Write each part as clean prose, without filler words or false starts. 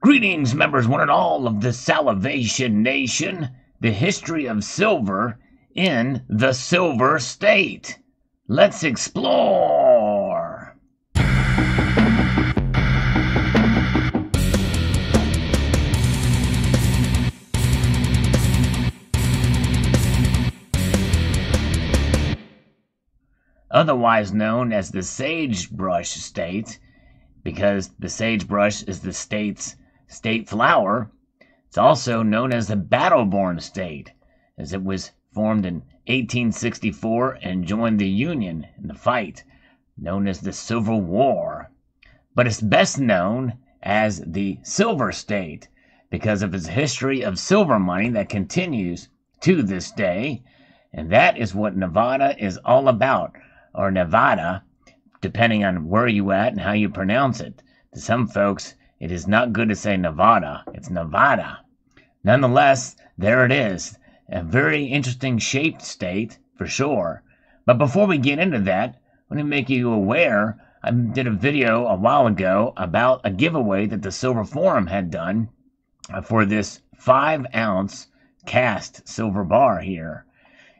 Greetings, members one and all of the Salivation Nation, the history of silver in the Silver State. Let's explore! Otherwise known as the Sagebrush State, because the sagebrush is the state's state flower. It's also known as the Battle-Born State, as it was formed in 1864 and joined the Union in the fight known as the Civil War. But it's best known as the Silver State because of its history of silver mining that continues to this day, and that is what Nevada is all about, or Nevada, depending on where you at and how you pronounce it. To some folks, it is not good to say Nevada, it's Nevada. Nonetheless, there it is, a very interesting shaped state for sure. But before we get into that, let me make you aware, I did a video a while ago about a giveaway that the Silver Forum had done for this 5-ounce cast silver bar here.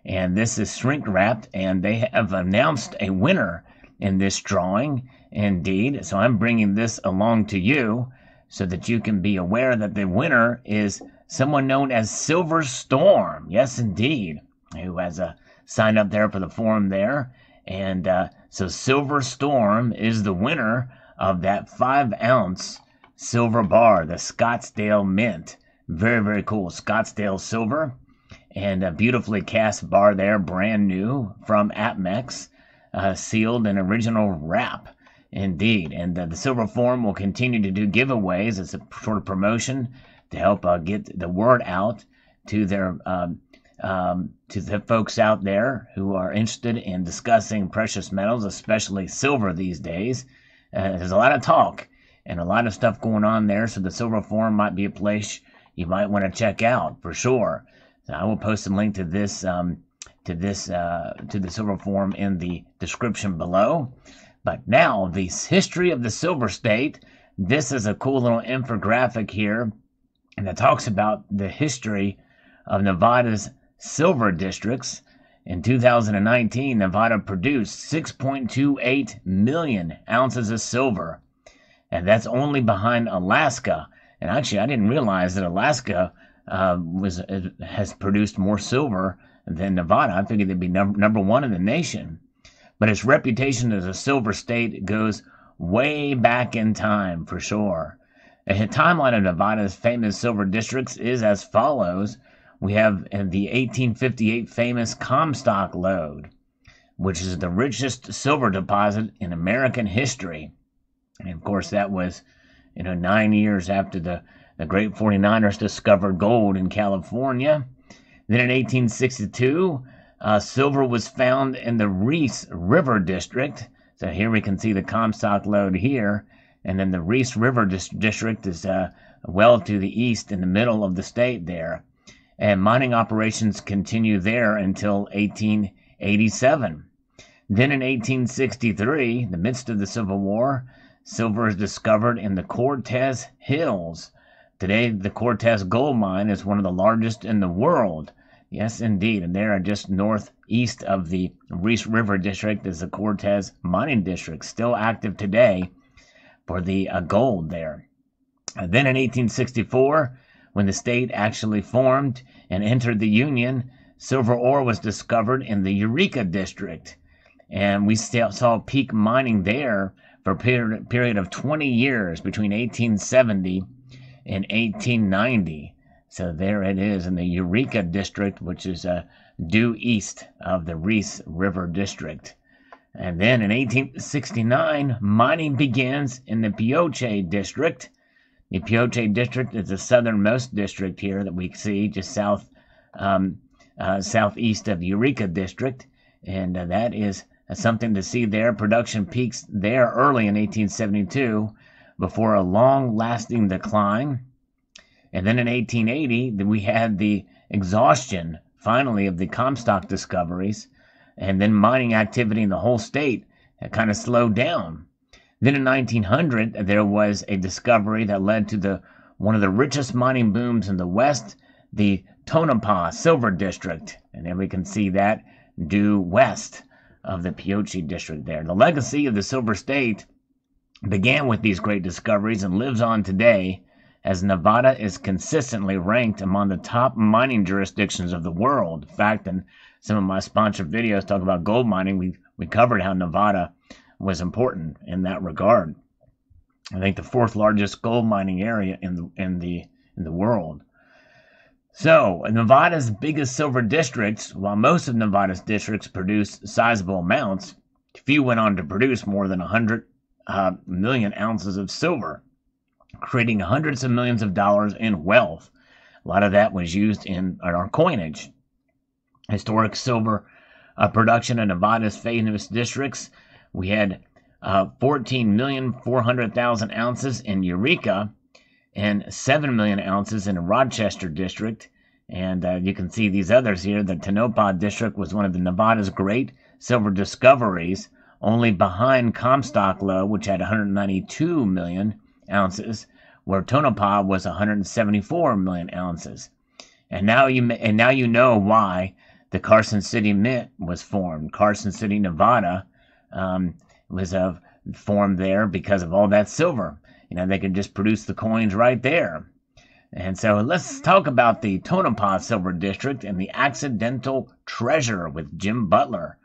And this is shrink wrapped, and they have announced a winner in this drawing. Indeed, so I'm bringing this along to you so that you can be aware that the winner is someone known as Silver Storm. Yes, indeed, who has signed up there for the forum there. And so Silver Storm is the winner of that 5-ounce silver bar, the Scottsdale Mint. Very, very cool. Scottsdale silver and a beautifully cast bar there, brand new from Atmex, sealed in original wrap. Indeed, and the Silver Forum will continue to do giveaways as a sort of promotion to help get the word out to their to the folks out there who are interested in discussing precious metals, especially silver these days. There's a lot of talk and a lot of stuff going on there, so the Silver Forum might be a place you might want to check out for sure. So I will post a link to this to the Silver Forum in the description below. But now, the history of the Silver State. This is a cool little infographic here, and that talks about the history of Nevada's silver districts. In 2019, Nevada produced 6.28 million ounces of silver, and that's only behind Alaska. And actually, I didn't realize that Alaska has produced more silver than Nevada. I figured they'd be number one in the nation. But its reputation as a silver state goes way back in time, for sure. A timeline of Nevada's famous silver districts is as follows. We have the 1858 famous Comstock Lode, which is the richest silver deposit in American history. And of course, that was 9 years after the great 49ers discovered gold in California. Then in 1862, silver was found in the Reese River District. So here we can see the Comstock Lode here. And then the Reese River District is well to the east in the middle of the state there. And mining operations continue there until 1887. Then in 1863, in the midst of the Civil War, silver is discovered in the Cortez Hills. Today, the Cortez Gold Mine is one of the largest in the world. Yes, indeed, and there just northeast of the Reese River District is the Cortez Mining District, still active today for the gold there. And then in 1864, when the state actually formed and entered the Union, silver ore was discovered in the Eureka District, and we saw peak mining there for a period of 20 years between 1870 and 1890. So there it is in the Eureka District, which is due east of the Reese River District. And then in 1869, mining begins in the Pioche District. The Pioche District is the southernmost district here that we see just southeast of Eureka District. And that is something to see there. Production peaks there early in 1872 before a long-lasting decline. And then in 1880, we had the exhaustion, finally, of the Comstock discoveries. And then mining activity in the whole state kind of slowed down. Then in 1900, there was a discovery that led to the one of the richest mining booms in the West, the Tonopah Silver District. And then we can see that due west of the Pioche district there. The legacy of the Silver State began with these great discoveries and lives on today, as Nevada is consistently ranked among the top mining jurisdictions of the world. In fact, in some of my sponsored videos talking about gold mining, we covered how Nevada was important in that regard. I think the fourth largest gold mining area in the world. So, Nevada's biggest silver districts, while most of Nevada's districts produce sizable amounts, few went on to produce more than 100 million ounces of silver, creating hundreds of millions of dollars in wealth. A lot of that was used in our coinage. Historic silver production in Nevada's famous districts. We had 14,400,000 ounces in Eureka and 7 million ounces in the Rochester district. And you can see these others here. The Tonopah district was one of the Nevada's great silver discoveries, only behind Comstock Lode, which had 192 million ounces, where Tonopah was 174 million ounces. And now you know why the Carson City Mint was formed. Carson City, Nevada, was formed there because of all that silver. You know, they could just produce the coins right there. And so let's talk about the Tonopah Silver District and the accidental treasure with Jim Butler.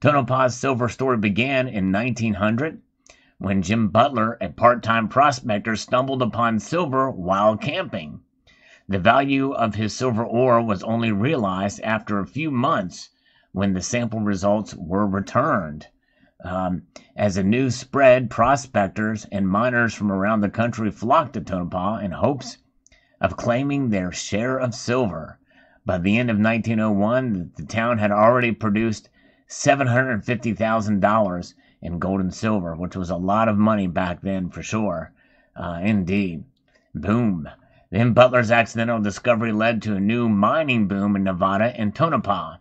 Tonopah's silver story began in 1900 when Jim Butler, a part-time prospector, stumbled upon silver while camping. The value of his silver ore was only realized after a few months when the sample results were returned. As the news spread, prospectors and miners from around the country flocked to Tonopah in hopes of claiming their share of silver. By the end of 1901, the town had already produced $750,000 in gold and silver, which was a lot of money back then for sure. Indeed. Boom. Then Butler's accidental discovery led to a new mining boom in Nevada and Tonopah.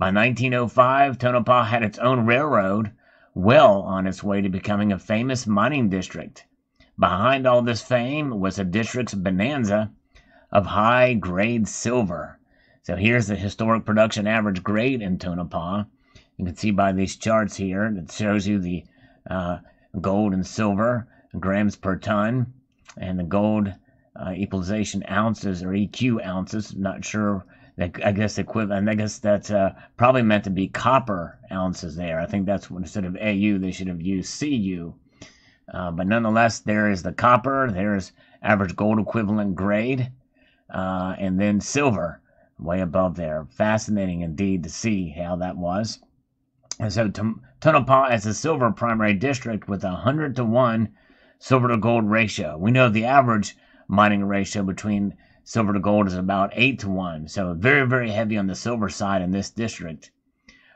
By 1905, Tonopah had its own railroad, well on its way to becoming a famous mining district. Behind all this fame was the district's bonanza of high-grade silver. So here's the historic production average grade in Tonopah. You can see by these charts here, it shows you the gold and silver grams per ton, and the gold equalization ounces, or EQ ounces. Not sure. I guess equivalent. I guess that's probably meant to be copper ounces there. I think that's what, instead of AU, they should have used CU. But nonetheless, there is the copper. There's average gold equivalent grade, and then silver way above there. Fascinating indeed to see how that was. And so Tonopah is a silver primary district with a 100-to-1 silver to gold ratio. We know the average mining ratio between silver to gold is about 8-to-1, so very, very heavy on the silver side in this district.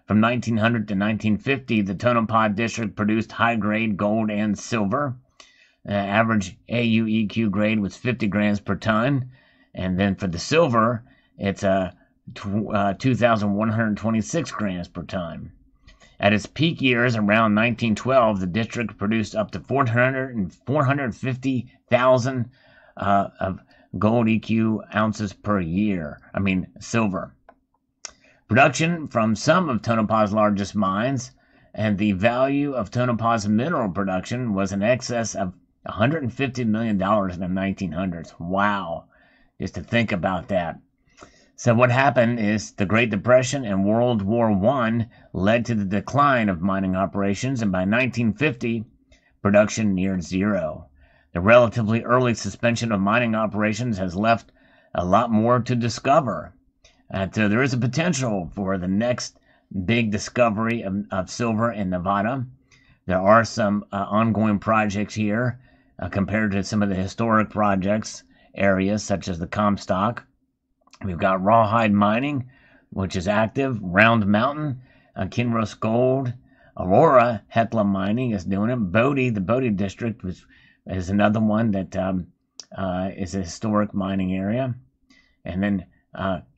From 1900 to 1950, the Tonopah district produced high-grade gold and silver. Average AUEQ grade was 50 grams per ton, and then for the silver, it's 2,126 grams per ton. At its peak years, around 1912, the district produced up to 450,000 of gold EQ ounces per year. I mean, silver. Production from some of Tonopah's largest mines and the value of Tonopah's mineral production was in excess of $150 million in the 1900s. Wow. Just to think about that. So what happened is the Great Depression and World War I led to the decline of mining operations, and by 1950, production neared zero. The relatively early suspension of mining operations has left a lot more to discover. So there is a potential for the next big discovery of silver in Nevada. There are some ongoing projects here compared to some of the historic projects areas such as the Comstock. We've got Rawhide Mining, which is active, Round Mountain, Kinross Gold, Aurora, Hecla Mining is doing it. Bodie, the Bodie District is another one that is a historic mining area. And then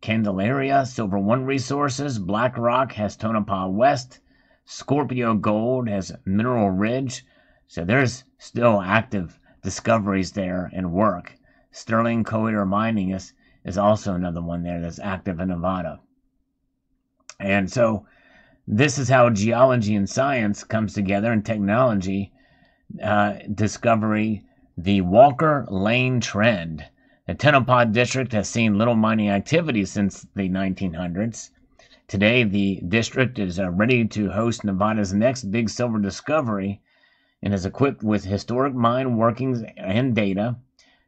Candelaria, Silver One Resources, Black Rock has Tonopah West, Scorpio Gold has Mineral Ridge. So there's still active discoveries there and work Sterling Coeur Mining is also another one there that's active in Nevada. And so this is how geology and science comes together, and technology discovery, the Walker Lane trend. The Tonopah District has seen little mining activity since the 1900s. Today, the district is ready to host Nevada's next big silver discovery and is equipped with historic mine workings and data,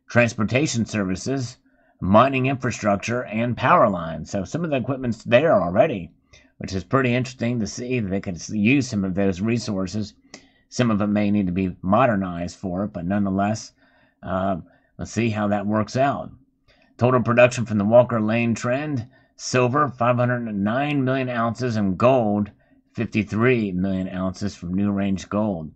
transportation services, mining infrastructure, and power lines. So some of the equipment's there already, which is pretty interesting to see that they could use some of those resources. Some of it may need to be modernized for it, but nonetheless, let's see how that works out. Total production from the Walker Lane trend: silver, 509 million ounces, and gold, 53 million ounces from New Range Gold.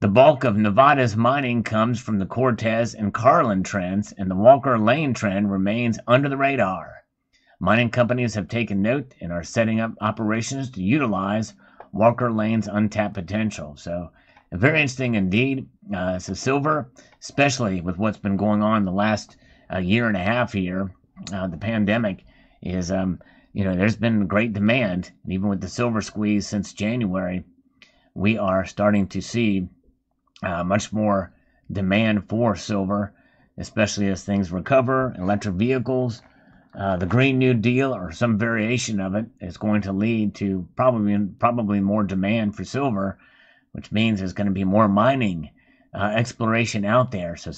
The bulk of Nevada's mining comes from the Cortez and Carlin trends, and the Walker Lane trend remains under the radar. Mining companies have taken note and are setting up operations to utilize Walker Lane's untapped potential. So very interesting indeed. So silver, especially with what's been going on the last year and a half here, the pandemic, is there's been great demand, and even with the silver squeeze since January, we are starting to see much more demand for silver, especially as things recover. Electric vehicles, the Green New Deal, or some variation of it, is going to lead to probably more demand for silver, which means there's going to be more mining exploration out there. So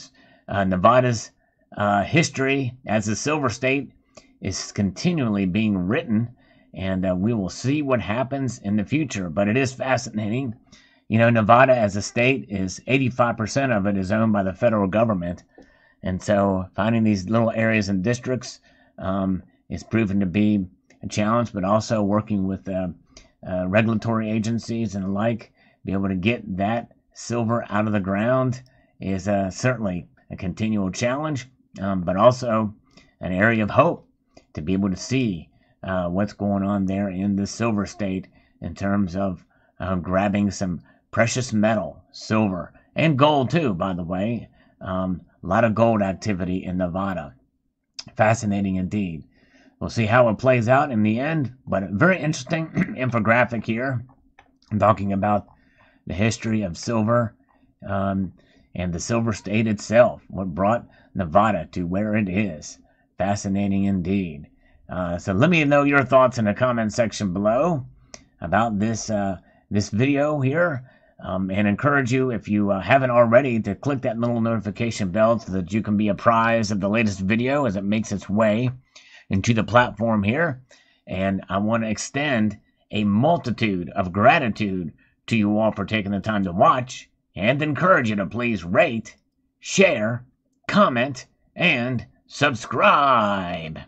Nevada's history as a silver state is continually being written, and we will see what happens in the future. But it is fascinating. You know, Nevada as a state is 85% of it is owned by the federal government. And so finding these little areas and districts is proven to be a challenge, but also working with regulatory agencies and the like, be able to get that silver out of the ground is certainly a continual challenge, but also an area of hope to be able to see what's going on there in the silver state in terms of grabbing some precious metal, silver, and gold too, by the way. A lot of gold activity in Nevada. Fascinating indeed. We'll see how it plays out in the end, but a very interesting infographic here. I'm talking about the history of silver and the silver state itself, what brought Nevada to where it is. Fascinating indeed. So let me know your thoughts in the comment section below about this this video here, and encourage you, if you haven't already, to click that little notification bell so that you can be apprised of the latest video as it makes its way into the platform here. And I want to extend a multitude of gratitude to you all for taking the time to watch, and encourage you to please rate, share, comment, and subscribe.